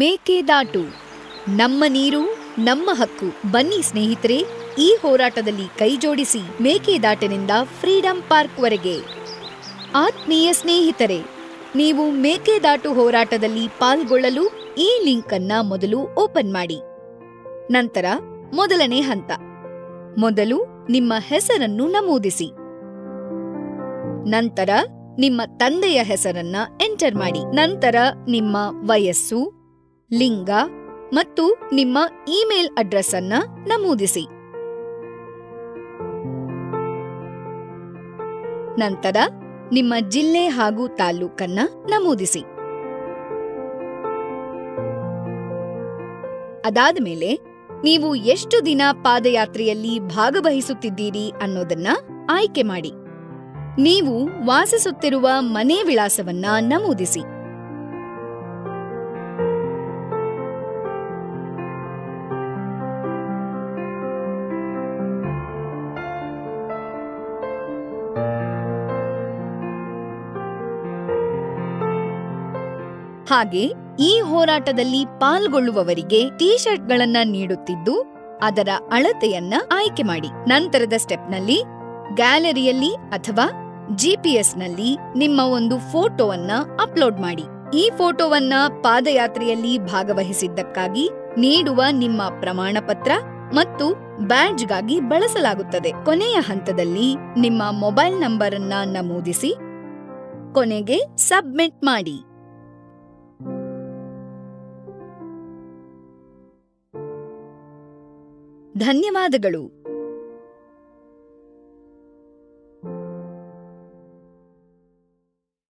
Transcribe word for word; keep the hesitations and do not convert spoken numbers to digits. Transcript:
ಮೇಕೆದಾಟು ನಮ್ಮ ನೀರು ನಮ್ಮ ಹಕ್ಕು. ಬನ್ನಿ ಸ್ನೇಹಿತರೆ, ಈ ಹೋರಾಟದಲ್ಲಿ ಕೈಜೋಡಿಸಿ ಮೇಕೆದಾಟಿನಿಂದ ಫ್ರೀಡಂ ಪಾರ್ಕ್ವರೆಗೆ. ಆತ್ಮೀಯ ಸ್ನೇಹಿತರೆ, ನೀವು ಮೇಕೆದಾಟು ಹೋರಾಟದಲ್ಲಿ ಪಾಲ್ಗೊಳ್ಳಲು ಈ ಲಿಂಕ್ ಅನ್ನು ಮೊದಲು ಓಪನ್ ಮಾಡಿ. ನಂತರ ಮೊದಲನೇ ಹಂತ, ಮೊದಲು ನಿಮ್ಮ ಹೆಸರನ್ನು ನಮೂದಿಸಿ. ನಂತರ ನಿಮ್ಮ ತಂದೆಯ ಹೆಸರನ್ನ ಎಂಟರ್ ಮಾಡಿ. ನಂತರ ನಿಮ್ಮ ವಯಸ್ಸು, ಲಿಂಗ ಮತ್ತು ನಿಮ್ಮ ಇಮೇಲ್ ಅಡ್ರೆಸ್ ಅನ್ನ ನಮೂದಿಸಿ. ನಂತರ ನಿಮ್ಮ ಜಿಲ್ಲೆ ಹಾಗೂ ತಾಲೂಕನ್ನ ನಮೂದಿಸಿ. ಅದಾದ ಮೇಲೆ ನೀವು ಎಷ್ಟು ದಿನ ಪಾದಯಾತ್ರೆಯಲ್ಲಿ ಭಾಗವಹಿಸುತ್ತಿದ್ದೀರಿ ಅನ್ನೋದನ್ನ ಆಯ್ಕೆ ಮಾಡಿ. ನೀವು ವಾಸಿಸುತ್ತಿರುವ ಮನೆ ವಿಳಾಸವನ್ನ ನಮೂದಿಸಿ. ಹಾಗೆ ಈ ಹೋರಾಟದಲ್ಲಿ ಪಾಲ್ಗೊಳ್ಳುವವರಿಗೆ ಟೀ ಶರ್ಟ್ಗಳನ್ನ ನೀಡುತ್ತಿದ್ದು, ಅದರ ಅಳತೆಯನ್ನ ಆಯ್ಕೆ ಮಾಡಿ. ನಂತರದ ಸ್ಟೆಪ್ನಲ್ಲಿ ಗ್ಯಾಲರಿಯಲ್ಲಿ ಅಥವಾ ಜಿಪಿಎಸ್ನಲ್ಲಿ ನಿಮ್ಮ ಒಂದು ಫೋಟೋವನ್ನ ಅಪ್ಲೋಡ್ ಮಾಡಿ. ಈ ಫೋಟೋವನ್ನ ಪಾದಯಾತ್ರೆಯಲ್ಲಿ ಭಾಗವಹಿಸಿದ್ದಕ್ಕಾಗಿ ನೀಡುವ ನಿಮ್ಮ ಪ್ರಮಾಣ ಪತ್ರ ಮತ್ತು ಬ್ಯಾಡ್ಜ್ಗಾಗಿ ಬಳಸಲಾಗುತ್ತದೆ. ಕೊನೆಯ ಹಂತದಲ್ಲಿ ನಿಮ್ಮ ಮೊಬೈಲ್ ನಂಬರ್ ಅನ್ನ ನಮೂದಿಸಿ, ಕೊನೆಗೆ ಸಬ್ಮಿಟ್ ಮಾಡಿ. ಧನ್ಯವಾದಗಳು.